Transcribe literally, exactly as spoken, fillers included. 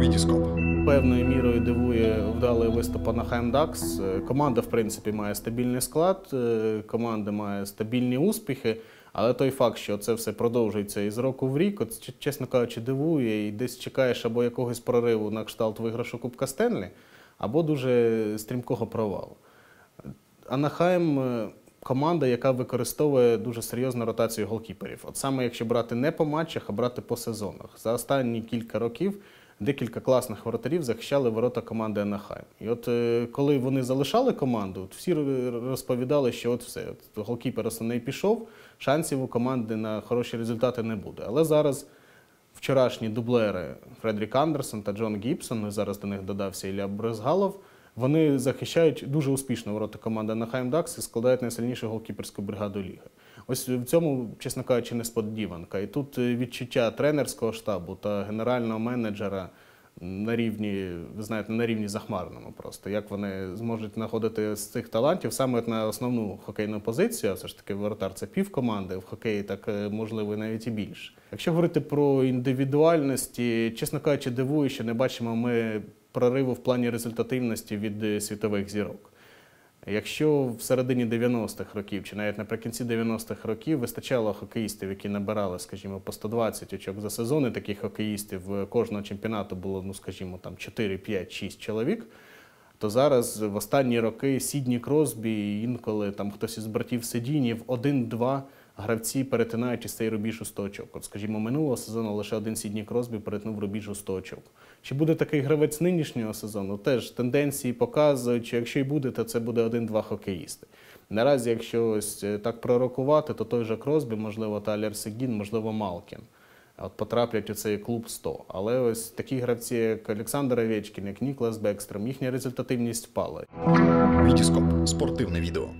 Вітіскоп. Певною мірою дивує вдалий виступ Анахайм Дакс. Команда, в принципі, має стабільний склад, команда має стабільні успіхи, але той факт, що це все продовжується із року в рік, от, чесно кажучи, дивує і десь чекаєш або якогось прориву на кшталт виграшу Кубка Стенлі, або дуже стрімкого провалу. Анахайм – команда, яка використовує дуже серйозну ротацію голкіперів. От саме якщо брати не по матчах, а брати по сезонах. За останні кілька років декілька класних воротарів захищали ворота команди Анахайм. І от коли вони залишали команду, всі розповідали, що от все, от голкіпер основний пішов, шансів у команди на хороші результати не буде. Але зараз вчорашні дублери Фредерик Андерсон та Джон Гибсон, і зараз до них додався Илья Бризгалов, вони захищають дуже успішно ворота команди Анахайм Дакс і складають найсильнішу голкіперську бригаду ліги. Ось в цьому, чесно кажучи, несподіванка. І тут відчуття тренерського штабу та генерального менеджера на рівні, ви знаєте, на рівні захмарному просто. Як вони зможуть знаходити з цих талантів саме на основну хокейну позицію, а все ж таки воротар – це пів команди, в хокеї так можливо навіть і більше. Якщо говорити про індивідуальності, чесно кажучи, дивую, що не бачимо ми прориву в плані результативності від світових зірок. Якщо в середині дев'яностих років, чи навіть наприкінці дев'яностих років вистачало хокеїстів, які набирали, скажімо, по сто двадцять очок за сезон, і таких хокеїстів кожного чемпіонату було, ну, скажімо, там чотири, п'ять, шість чоловік, то зараз в останні роки Сідні Кросбі, інколи там хтось із братів Сегінів, один-два гравці перетинають із цей рубіж у сто очок. От, скажімо, минулого сезону лише один Сідні Кросбі перетнув рубіж у сто очок. Чи буде такий гравець нинішнього сезону? Теж тенденції показують, що якщо і буде, то це буде один-два хокеїсти. Наразі, якщо ось так пророкувати, то той же Кросбі, можливо, Тайлер Сегін, можливо, Малкін. От потраплять у цей клуб сто. Але ось такі гравці, як Олександр Овєчкін, як Ніклас Бекстрьом, їхня результативність впала. Вітіскоп. Спортивне відео.